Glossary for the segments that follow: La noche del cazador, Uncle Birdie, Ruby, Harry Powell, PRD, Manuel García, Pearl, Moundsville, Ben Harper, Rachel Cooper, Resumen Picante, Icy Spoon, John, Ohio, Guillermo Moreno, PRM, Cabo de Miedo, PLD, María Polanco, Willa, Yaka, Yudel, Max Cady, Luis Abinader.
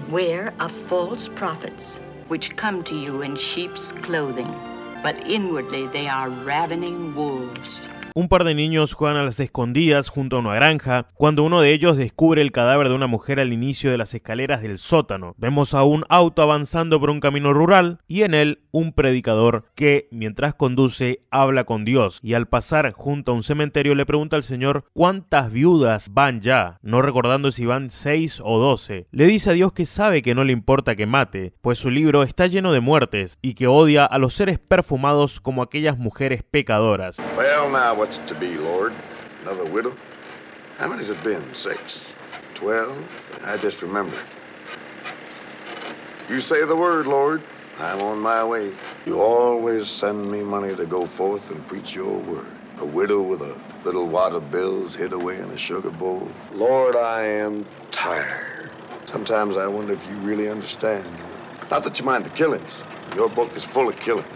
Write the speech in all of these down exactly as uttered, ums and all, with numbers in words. Beware of false prophets, which come to you in sheep's clothing, but inwardly they are ravening wolves. Un par de niños juegan a las escondidas junto a una granja, cuando uno de ellos descubre el cadáver de una mujer al inicio de las escaleras del sótano. Vemos a un auto avanzando por un camino rural y en él un predicador que, mientras conduce, habla con Dios y al pasar junto a un cementerio le pregunta al Señor cuántas viudas van ya, no recordando si van seis o doce. Le dice a Dios que sabe que no le importa que mate, pues su libro está lleno de muertes y que odia a los seres perfumados como aquellas mujeres pecadoras. Well, now, what's to be, Lord? Another widow? How many's it been? Six? Twelve? I just remembered. You say the word, Lord. I'm on my way. You always send me money to go forth and preach your word. A widow with a little wad of bills hid away in a sugar bowl. Lord, I am tired. Sometimes I wonder if you really understand. Not that you mind the killings. Your book is full of killings.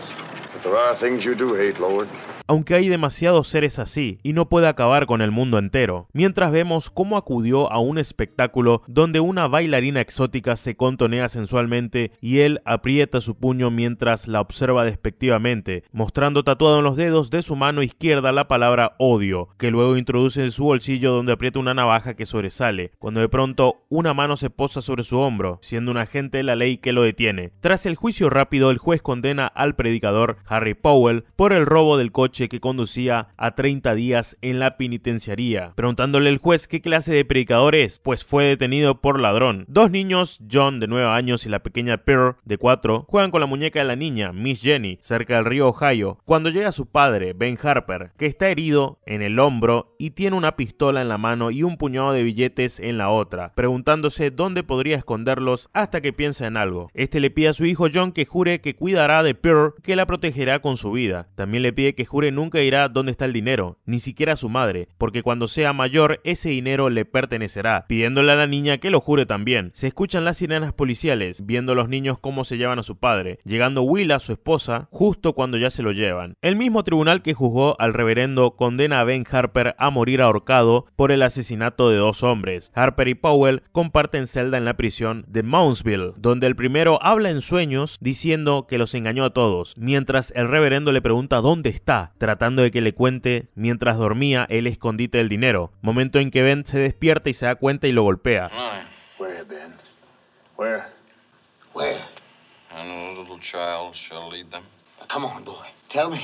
But there are things you do hate, Lord. Aunque hay demasiados seres así y no puede acabar con el mundo entero, mientras vemos cómo acudió a un espectáculo donde una bailarina exótica se contonea sensualmente y él aprieta su puño mientras la observa despectivamente, mostrando tatuado en los dedos de su mano izquierda la palabra odio, que luego introduce en su bolsillo donde aprieta una navaja que sobresale, cuando de pronto una mano se posa sobre su hombro, siendo un agente de la ley que lo detiene. Tras el juicio rápido, el juez condena al predicador Harry Powell por el robo del coche que conducía a treinta días en la penitenciaría, preguntándole al juez qué clase de predicador es, pues fue detenido por ladrón. Dos niños, John de nueve años y la pequeña Pearl de cuatro, juegan con la muñeca de la niña, Miss Jenny, cerca del río Ohio, cuando llega su padre, Ben Harper, que está herido en el hombro y tiene una pistola en la mano y un puñado de billetes en la otra, preguntándose dónde podría esconderlos hasta que piensa en algo. Este le pide a su hijo John que jure que cuidará de Pearl, que la protegerá con su vida. También le pide que jure nunca irá donde está el dinero, ni siquiera a su madre, porque cuando sea mayor ese dinero le pertenecerá, pidiéndole a la niña que lo jure también. Se escuchan las sirenas policiales, viendo a los niños cómo se llevan a su padre, llegando Willa, su esposa, justo cuando ya se lo llevan. El mismo tribunal que juzgó al reverendo condena a Ben Harper a morir ahorcado por el asesinato de dos hombres. Harper y Powell comparten celda en la prisión de Moundsville, donde el primero habla en sueños diciendo que los engañó a todos, mientras el reverendo le pregunta dónde está, tratando de que le cuente mientras dormía el escondite del dinero, momento en que Ben se despierta y se da cuenta y lo golpea. Where, Ben? Where? Where? I know a little child shall lead them. Come on, boy. Tell me.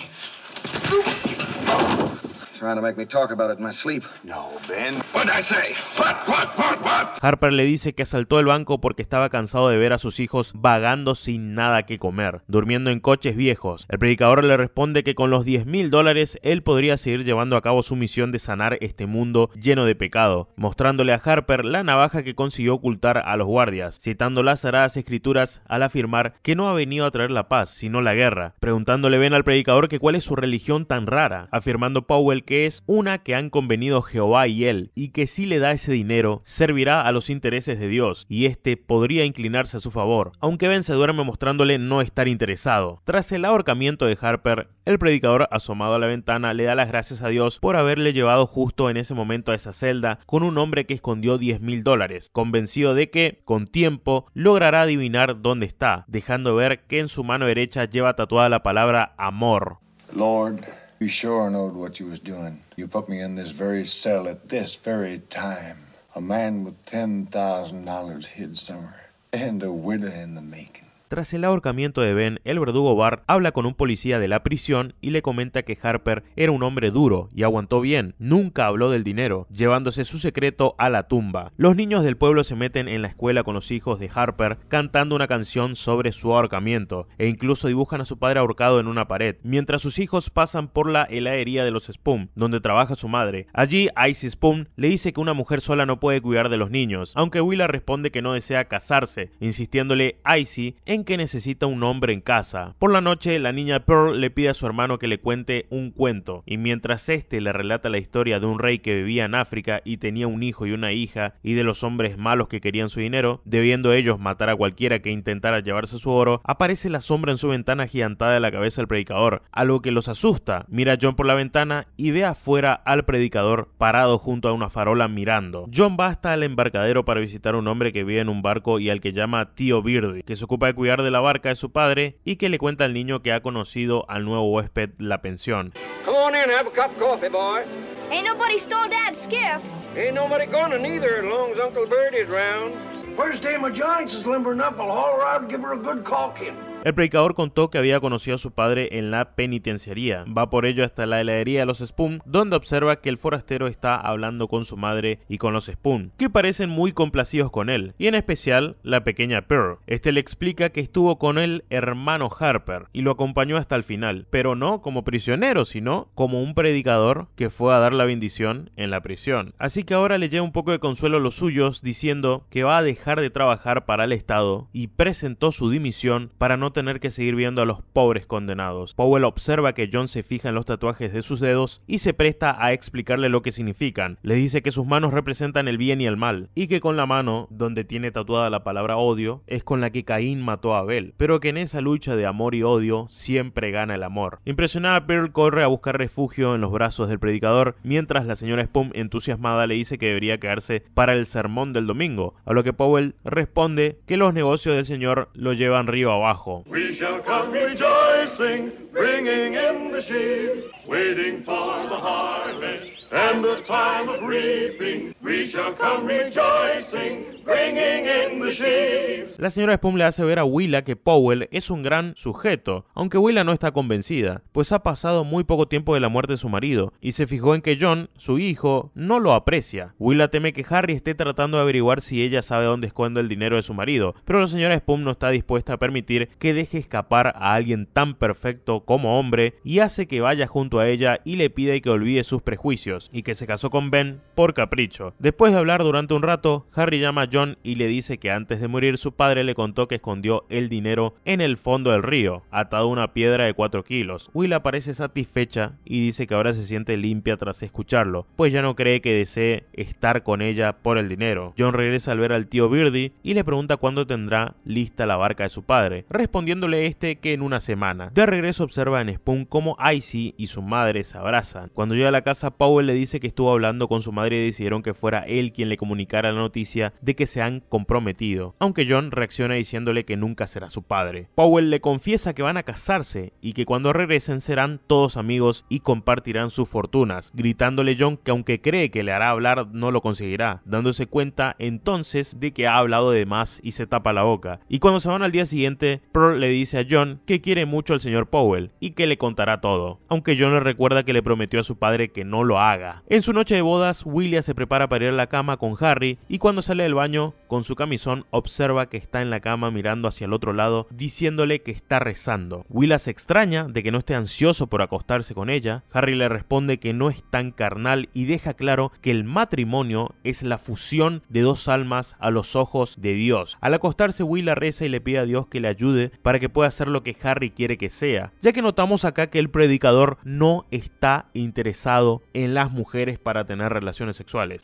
Trying to make me talk about it in my sleep. No, Ben. What did I say? What, what, what, what? Harper le dice que asaltó el banco porque estaba cansado de ver a sus hijos vagando sin nada que comer, durmiendo en coches viejos. El predicador le responde que con los diez mil dólares él podría seguir llevando a cabo su misión de sanar este mundo lleno de pecado, mostrándole a Harper la navaja que consiguió ocultar a los guardias, citando las sagradas escrituras al afirmar que no ha venido a traer la paz, sino la guerra, preguntándole Ben al predicador que cuál es su religión tan rara, afirmando Powell que es una que han convenido Jehová y él, y que si le da ese dinero, servirá a los intereses de Dios, y este podría inclinarse a su favor, aunque Ben se duerme mostrándole no estar interesado. Tras el ahorcamiento de Harper, el predicador, asomado a la ventana, le da las gracias a Dios por haberle llevado justo en ese momento a esa celda con un hombre que escondió diez mil dólares, convencido de que, con tiempo, logrará adivinar dónde está, dejando ver que en su mano derecha lleva tatuada la palabra amor. Lord. You sure knowed what you was doing. You put me in this very cell at this very time. A man with ten thousand dollars hid somewhere. And a widow in the making. Tras el ahorcamiento de Ben, el verdugo Bart habla con un policía de la prisión y le comenta que Harper era un hombre duro y aguantó bien, nunca habló del dinero, llevándose su secreto a la tumba. Los niños del pueblo se meten en la escuela con los hijos de Harper cantando una canción sobre su ahorcamiento e incluso dibujan a su padre ahorcado en una pared, mientras sus hijos pasan por la heladería de los Spoon, donde trabaja su madre. Allí Icy Spoon le dice que una mujer sola no puede cuidar de los niños, aunque Willa responde que no desea casarse, insistiéndole Icy en en que necesita un hombre en casa. Por la noche, la niña Pearl le pide a su hermano que le cuente un cuento, y mientras este le relata la historia de un rey que vivía en África y tenía un hijo y una hija, y de los hombres malos que querían su dinero, debiendo ellos matar a cualquiera que intentara llevarse su oro, aparece la sombra en su ventana agigantada de la cabeza del predicador, a lo que los asusta. Mira a John por la ventana y ve afuera al predicador parado junto a una farola mirando. John va hasta el embarcadero para visitar a un hombre que vive en un barco y al que llama Tío Birdie, que se ocupa de cuidar de la barca de su padre y que le cuenta al niño que ha conocido al nuevo huésped la pensión. Come on in, have a cup of coffee, boy. Ain't nobody stole Dad's skiff. Ain't nobody gonna neither, as long as Uncle Birdie's around. First day my joints is limbering up, I'll haul her out and give her a good caulking. El predicador contó que había conocido a su padre en la penitenciaría. Va por ello hasta la heladería de los Spoon, donde observa que el forastero está hablando con su madre y con los Spoon, que parecen muy complacidos con él, y en especial la pequeña Pearl. Este le explica que estuvo con el hermano Harper y lo acompañó hasta el final, pero no como prisionero, sino como un predicador que fue a dar la bendición en la prisión. Así que ahora le lleva un poco de consuelo a los suyos, diciendo que va a dejar de trabajar para el Estado y presentó su dimisión para no tener que seguir viendo a los pobres condenados. Powell observa que John se fija en los tatuajes de sus dedos y se presta a explicarle lo que significan. Le dice que sus manos representan el bien y el mal, y que con la mano, donde tiene tatuada la palabra odio, es con la que Caín mató a Abel, pero que en esa lucha de amor y odio siempre gana el amor. Impresionada, Pearl corre a buscar refugio en los brazos del predicador, mientras la señora Spoon, entusiasmada, le dice que debería quedarse para el sermón del domingo, a lo que Powell responde que los negocios del señor lo llevan río abajo. We shall come rejoicing, bringing in the sheaves, waiting for the harvest and the time of reaping. We shall come rejoicing, bringing in the sheaves. La señora Spoon le hace ver a Willa que Powell es un gran sujeto, aunque Willa no está convencida, pues ha pasado muy poco tiempo de la muerte de su marido y se fijó en que John, su hijo, no lo aprecia. Willa teme que Harry esté tratando de averiguar si ella sabe dónde esconde el dinero de su marido, pero la señora Spoon no está dispuesta a permitir que deje escapar a alguien tan perfecto como hombre, y hace que vaya junto a ella y le pide que olvide sus prejuicios y que se casó con Ben por capricho. Después de hablar durante un rato, Harry llama a John y le dice que antes de morir su padre le contó que escondió el dinero en el fondo del río, atado a una piedra de cuatro kilos. Willa parece satisfecha y dice que ahora se siente limpia tras escucharlo, pues ya no cree que desee estar con ella por el dinero. John regresa al ver al tío Birdie y le pregunta cuándo tendrá lista la barca de su padre, respondiéndole este que en una semana. De regreso observa en Spoon cómo Icy y su madre se abrazan. Cuando llega a la casa, Powell le dice que estuvo hablando con su madre y decidieron que fuera él quien le comunicara la noticia de que se han comprometido, aunque John reacciona diciéndole que nunca será su padre. Powell le confiesa que van a casarse y que cuando regresen serán todos amigos y compartirán sus fortunas, gritándole John que aunque cree que le hará hablar no lo conseguirá, dándose cuenta entonces de que ha hablado de más y se tapa la boca. Y cuando se van al día siguiente, Pearl le dice a John que quiere mucho al señor Powell y que le contará todo, aunque John le recuerda que le prometió a su padre que no lo haga. En su noche de bodas, Willa se prepara para ir a la cama con Harry y cuando sale del baño con su camisón observa que está en la cama mirando hacia el otro lado, diciéndole que está rezando. Willa se extraña de que no esté ansioso por acostarse con ella. Harry le responde que no es tan carnal y deja claro que el matrimonio es la fusión de dos almas a los ojos de Dios. Al acostarse, Willa reza y le pide a Dios que le ayude para que pueda hacer lo que Harry quiere que sea, ya que notamos acá que el predicador no está interesado en las mujeres para tener relaciones sexuales.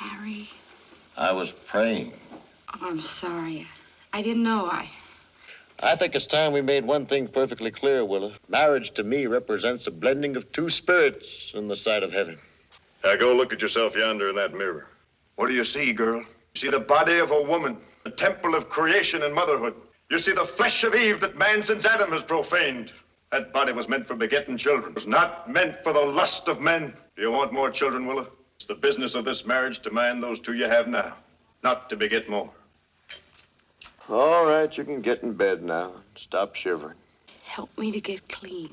Harry, I was praying. I'm sorry. I didn't know I. I think it's time we made one thing perfectly clear, Willa. Marriage to me represents a blending of two spirits in the sight of heaven. Now go look at yourself yonder in that mirror. What do you see, girl? You see the body of a woman, the temple of creation and motherhood. You see the flesh of Eve that man since Adam has profaned. That body was meant for begetting children. It was not meant for the lust of men. Do you want more children, Willa? It's the business of this marriage to mind those two you have now, not to beget more. All right, you can get in bed now. Stop shivering. Help me to get clean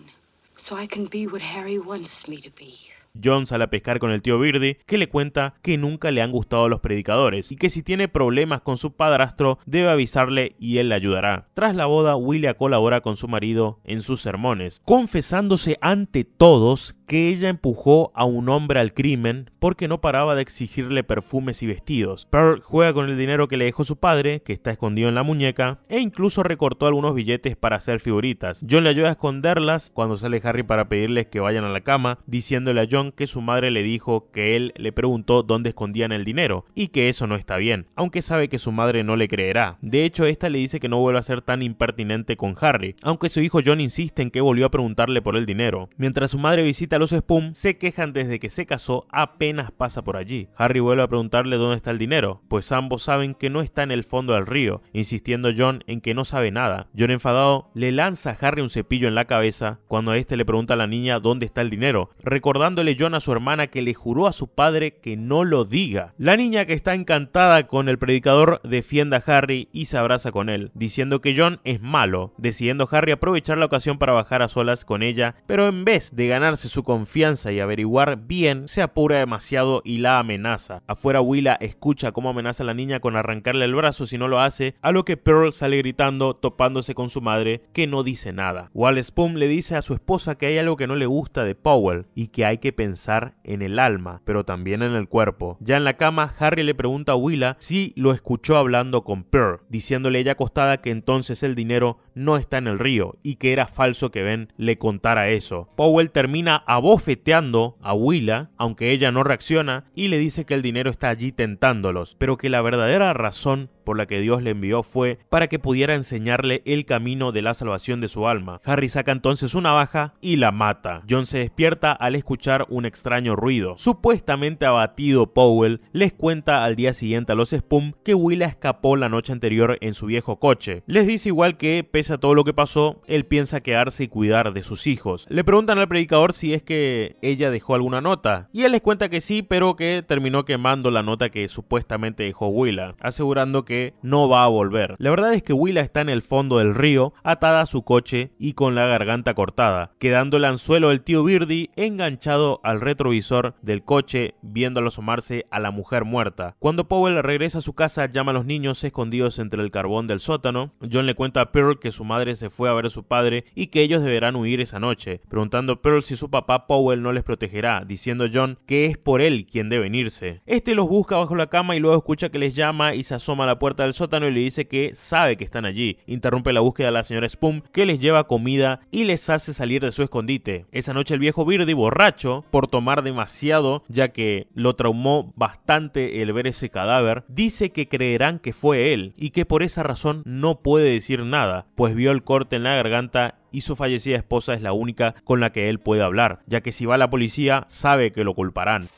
so I can be what Harry wants me to be. John sale a pescar con el tío Birdie, que le cuenta que nunca le han gustado los predicadores y que si tiene problemas con su padrastro debe avisarle y él le ayudará. Tras la boda, Willa colabora con su marido en sus sermones, confesándose ante todos que ella empujó a un hombre al crimen porque no paraba de exigirle perfumes y vestidos. Pearl juega con el dinero que le dejó su padre, que está escondido en la muñeca, e incluso recortó algunos billetes para hacer figuritas. John le ayuda a esconderlas cuando sale Harry para pedirles que vayan a la cama, diciéndole a John que su madre le dijo que él le preguntó dónde escondían el dinero y que eso no está bien, aunque sabe que su madre no le creerá. De hecho, esta le dice que no vuelva a ser tan impertinente con Harry, aunque su hijo John insiste en que volvió a preguntarle por el dinero. Mientras su madre visita a los Spoon, se quejan desde que se casó, apenas pasa por allí. Harry vuelve a preguntarle dónde está el dinero, pues ambos saben que no está en el fondo del río, insistiendo John en que no sabe nada. John, enfadado, le lanza a Harry un cepillo en la cabeza cuando este le pregunta a la niña dónde está el dinero, recordándole John a su hermana que le juró a su padre que no lo diga. La niña, que está encantada con el predicador, defiende a Harry y se abraza con él, diciendo que John es malo, decidiendo Harry aprovechar la ocasión para bajar a solas con ella, pero en vez de ganarse su confianza y averiguar bien, se apura demasiado y la amenaza. Afuera, Willa escucha cómo amenaza a la niña con arrancarle el brazo si no lo hace, a lo que Pearl sale gritando, topándose con su madre, que no dice nada. Willa Spoon le dice a su esposa que hay algo que no le gusta de Powell y que hay que pensar en el alma, pero también en el cuerpo. Ya en la cama, Harry le pregunta a Willa si lo escuchó hablando con Pearl, diciéndole ella acostada que entonces el dinero no está en el río y que era falso que Ben le contara eso. Powell termina abofeteando a Willa, aunque ella no reacciona, y le dice que el dinero está allí tentándolos, pero que la verdadera razón por la que Dios le envió fue para que pudiera enseñarle el camino de la salvación de su alma. Harry saca entonces su navaja y la mata. John se despierta al escuchar un extraño ruido. Supuestamente abatido, Powell les cuenta al día siguiente a los Spoon que Willa escapó la noche anterior en su viejo coche. Les dice igual que, pese a todo lo que pasó, él piensa quedarse y cuidar de sus hijos. Le preguntan al predicador si es que ella dejó alguna nota, y él les cuenta que sí, pero que terminó quemando la nota que supuestamente dejó Willa, asegurando que no va a volver. La verdad es que Willa está en el fondo del río, atada a su coche y con la garganta cortada, quedando el anzuelo del tío Birdie enganchado al retrovisor del coche, viéndolo asomarse a la mujer muerta. Cuando Powell regresa a su casa, llama a los niños escondidos entre el carbón del sótano. John le cuenta a Pearl que su madre se fue a ver a su padre y que ellos deberán huir esa noche, preguntando a Pearl si su papá Powell no les protegerá, diciendo John que es por él quien debe irse. Este los busca bajo la cama y luego escucha que les llama y se asoma a la puerta puerta del sótano y le dice que sabe que están allí. Interrumpe la búsqueda de la señora Spoon, que les lleva comida y les hace salir de su escondite. Esa noche el viejo Birdie, borracho por tomar demasiado, ya que lo traumó bastante el ver ese cadáver, dice que creerán que fue él y que por esa razón no puede decir nada, pues vio el corte en la garganta y su fallecida esposa es la única con la que él puede hablar, ya que si va la policía sabe que lo culparán.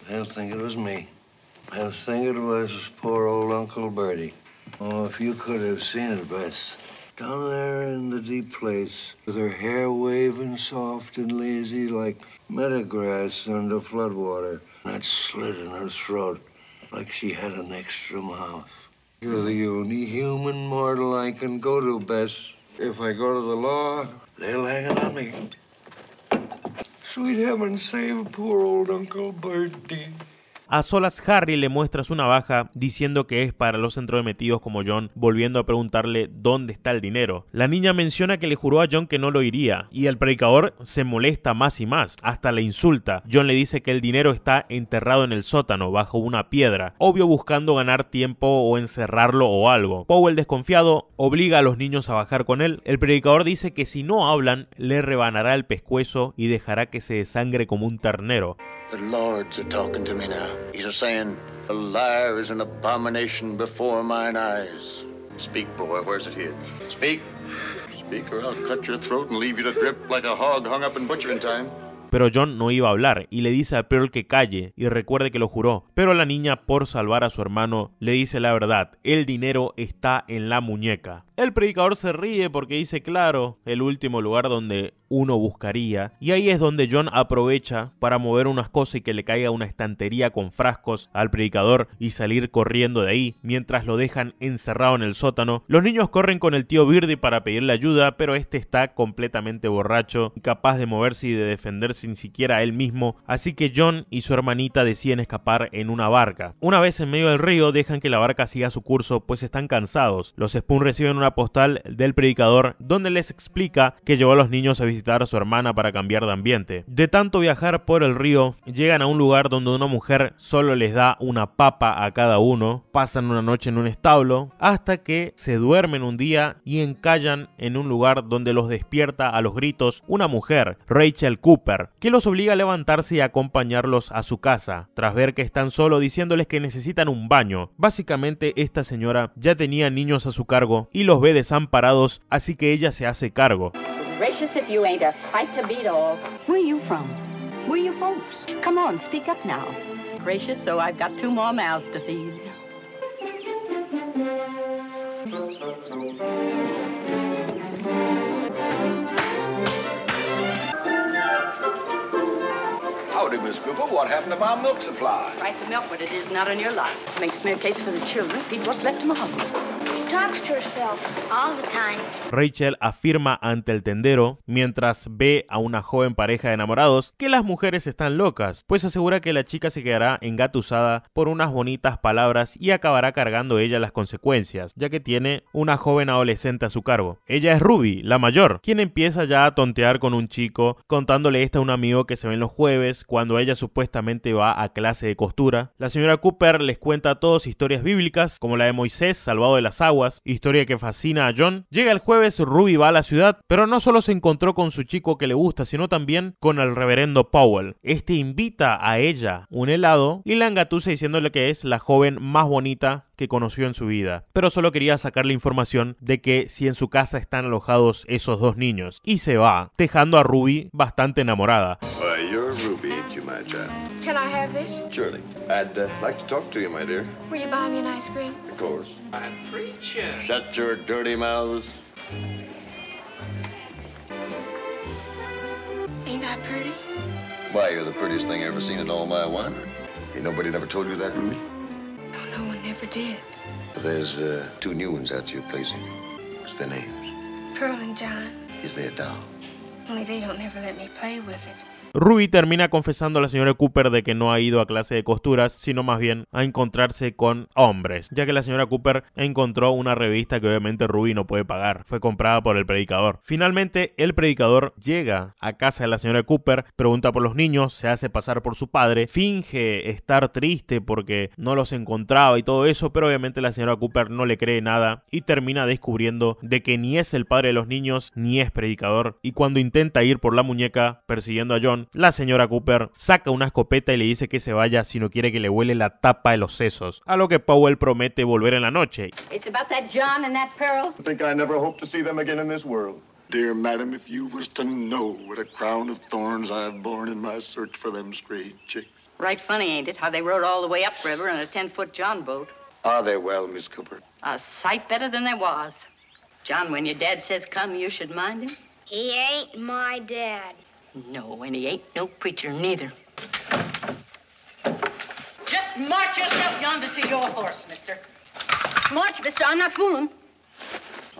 Oh, if you could have seen it, Bess. Down there in the deep place, with her hair waving soft and lazy like meadow grass under floodwater. That slit in her throat, like she had an extra mouth. You're the only human mortal I can go to, Bess. If I go to the law, they'll hang it on me. Sweet heaven, save poor old Uncle Birdie. A solas, Harry le muestra su navaja, diciendo que es para los entrometidos como John, volviendo a preguntarle dónde está el dinero. La niña menciona que le juró a John que no lo iría, y el predicador se molesta más y más, hasta le insulta. John le dice que el dinero está enterrado en el sótano, bajo una piedra, obvio buscando ganar tiempo o encerrarlo o algo. Powell, desconfiado, obliga a los niños a bajar con él. El predicador dice que si no hablan, le rebanará el pescuezo y dejará que se desangre como un ternero. The lords are talking to me now. He's a saying, a liar is an abomination before mine eyes. Speak, boy, where's it here? Speak, speak, or I'll cut your throat and leave you to drip like a hog hung up in butchering time. Pero John no iba a hablar y le dice a Pearl que calle y recuerde que lo juró. Pero la niña, por salvar a su hermano, le dice la verdad: el dinero está en la muñeca. El predicador se ríe porque dice, claro, el último lugar donde uno buscaría. Y ahí es donde John aprovecha para mover unas cosas y que le caiga una estantería con frascos al predicador y salir corriendo de ahí, mientras lo dejan encerrado en el sótano. Los niños corren con el tío Birdie para pedirle ayuda, pero este está completamente borracho, incapaz de moverse y de defenderse sin siquiera él mismo, así que John y su hermanita deciden escapar en una barca. Una vez en medio del río, dejan que la barca siga su curso, pues están cansados. Los Spoon reciben una una postal del predicador donde les explica que llevó a los niños a visitar a su hermana para cambiar de ambiente. De tanto viajar por el río, llegan a un lugar donde una mujer solo les da una papa a cada uno, pasan una noche en un establo, hasta que se duermen un día y encallan en un lugar donde los despierta a los gritos una mujer, Rachel Cooper, que los obliga a levantarse y acompañarlos a su casa, tras ver que están solos diciéndoles que necesitan un baño. Básicamente esta señora ya tenía niños a su cargo y los ve desamparados, así que ella se hace cargo. Howdy, Miss Cooper. What happened to my milk supply? Price of milk, but it is not on your lot. Makes me a case for the children. Feed what's left to my homeless. Talks to herself all the time. Rachel afirma ante el tendero mientras ve a una joven pareja de enamorados que las mujeres están locas, pues asegura que la chica se quedará engatusada por unas bonitas palabras y acabará cargando ella las consecuencias, ya que tiene una joven adolescente a su cargo. Ella es Ruby, la mayor, quien empieza ya a tontear con un chico, contándole esto a un amigo que se ven los jueves cuando ella supuestamente va a clase de costura. La señora Cooper les cuenta a todos historias bíblicas como la de Moisés salvado de las aguas, historia que fascina a John. Llega el jueves, Ruby va a la ciudad, pero no solo se encontró con su chico que le gusta, sino también con el reverendo Powell. Este invita a ella un helado y la engatusa diciéndole que es la joven más bonita que conoció en su vida, pero solo quería sacarle información de que si en su casa están alojados esos dos niños, y se va, dejando a Ruby bastante enamorada. Well, you're Ruby, ain't you, my child? Can I have this? Surely. I'd uh, like to talk to you, my dear. Will you buy me an ice cream? Of course. I'm preacher. Shut your dirty mouths. Ain't I pretty? Why, you're the prettiest thing I've ever seen in all my wandering. Ain't nobody never told you that, Ruby? No one ever did. There's uh, two new ones out to your place. What's their names? Pearl and John. Is they a doll? Only they don't ever let me play with it. Ruby termina confesando a la señora Cooper de que no ha ido a clase de costuras, sino más bien a encontrarse con hombres, ya que la señora Cooper encontró una revista que obviamente Ruby no puede pagar, fue comprada por el predicador. Finalmente el predicador llega a casa de la señora Cooper, pregunta por los niños, se hace pasar por su padre, finge estar triste porque no los encontraba y todo eso, pero obviamente la señora Cooper no le cree nada y termina descubriendo de que ni es el padre de los niños ni es predicador, y cuando intenta ir por la muñeca persiguiendo a John, la señora Cooper saca una escopeta y le dice que se vaya si no quiere que le huele la tapa de los sesos, a lo que Powell promete volver en la noche. It's about that John and that Pearl. I think I never hope to see them again in this world. Dear madam, if you was to know what a crown of thorns I've borne in my search for them stray chicks. Right funny, ain't it? How they rode all the way upriver in a ten-foot John boat. Are they well, Miss Cooper? A sight better than they was. John, when your dad says come, you should mind him. He ain't my dad. No, and he ain't no preacher neither. Just march yourself yonder to your horse, mister. March, mister, I'm not fooling.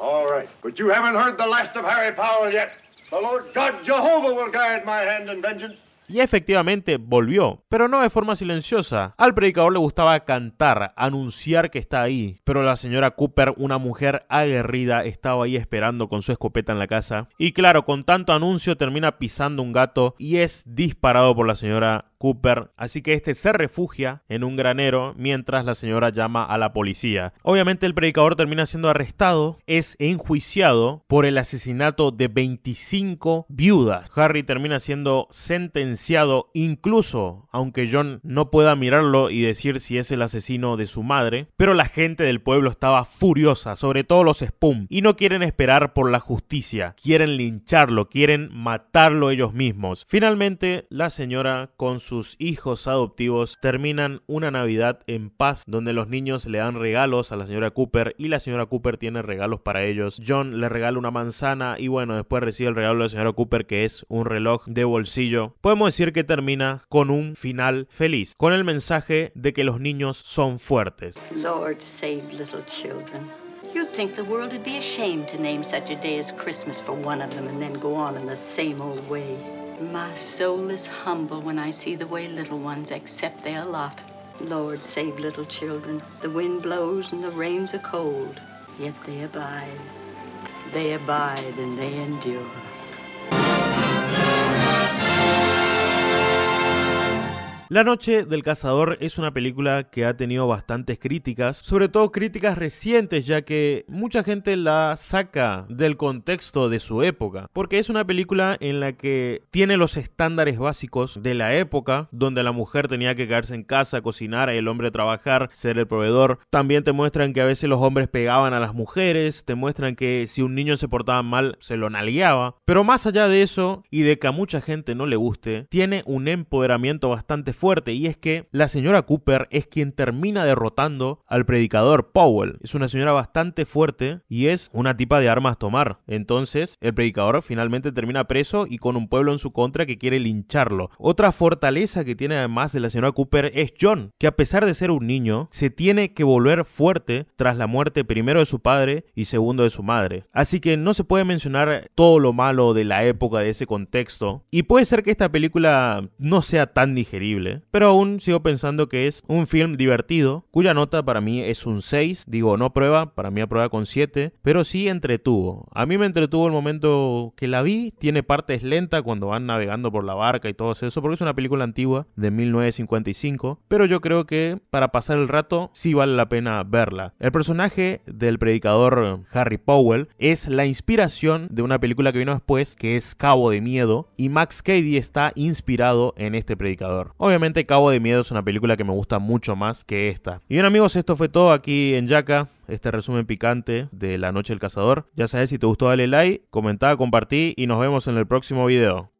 All right, but you haven't heard the last of Harry Powell yet. The Lord God Jehovah will guide my hand in vengeance. Y efectivamente volvió, pero no de forma silenciosa. Al predicador le gustaba cantar, anunciar que está ahí, pero la señora Cooper, una mujer aguerrida, estaba ahí esperando con su escopeta en la casa. Y claro, con tanto anuncio termina pisando un gato y es disparado por la señora Cooper, así que este se refugia en un granero mientras la señora llama a la policía. Obviamente el predicador termina siendo arrestado, es enjuiciado por el asesinato de veinticinco viudas. Harry termina siendo sentenciado, incluso aunque John no pueda mirarlo y decir si es el asesino de su madre, pero la gente del pueblo estaba furiosa, sobre todo los Spoon, y no quieren esperar por la justicia, quieren lincharlo, quieren matarlo ellos mismos. Finalmente la señora con su sus hijos adoptivos terminan una Navidad en paz, donde los niños le dan regalos a la señora Cooper y la señora Cooper tiene regalos para ellos. John le regala una manzana y bueno, después recibe el regalo de la señora Cooper, que es un reloj de bolsillo. Podemos decir que termina con un final feliz, con el mensaje de que los niños son fuertes. Lord, save little children. You'd think the world would be ashamed to name such a day as Christmas for one of them and then go on in the same old way. My soul is humble when I see the way little ones accept their lot. Lord, save little children. The wind blows and the rains are cold. Yet they abide. They abide and they endure. La noche del cazador es una película que ha tenido bastantes críticas, sobre todo críticas recientes, ya que mucha gente la saca del contexto de su época, porque es una película en la que tiene los estándares básicos de la época, donde la mujer tenía que quedarse en casa, cocinar, el hombre trabajar, ser el proveedor. También te muestran que a veces los hombres pegaban a las mujeres, te muestran que si un niño se portaba mal, se lo nalgueaba. Pero más allá de eso, y de que a mucha gente no le guste, tiene un empoderamiento bastante fuerte, y es que la señora Cooper es quien termina derrotando al predicador Powell. Es una señora bastante fuerte y es una tipa de armas tomar. Entonces el predicador finalmente termina preso y con un pueblo en su contra que quiere lincharlo. Otra fortaleza que tiene además de la señora Cooper es John, que a pesar de ser un niño se tiene que volver fuerte tras la muerte primero de su padre y segundo de su madre. Así que no se puede mencionar todo lo malo de la época, de ese contexto, y puede ser que esta película no sea tan digerible, pero aún sigo pensando que es un film divertido, cuya nota para mí es un seis. Digo, no prueba, para mí aprueba con siete, pero sí entretuvo. A mí me entretuvo el momento que la vi. Tiene partes lentas cuando van navegando por la barca y todo eso, porque es una película antigua de mil novecientos cincuenta y cinco, pero yo creo que para pasar el rato sí vale la pena verla. El personaje del predicador Harry Powell es la inspiración de una película que vino después, que es Cabo de Miedo, y Max Cady está inspirado en este predicador. Obviamente Obviamente Cabo de Miedo es una película que me gusta mucho más que esta. Y bien amigos, esto fue todo aquí en Yaca, este resumen picante de La noche del cazador. Ya sabes, si te gustó dale like, comentá, compartí y nos vemos en el próximo video.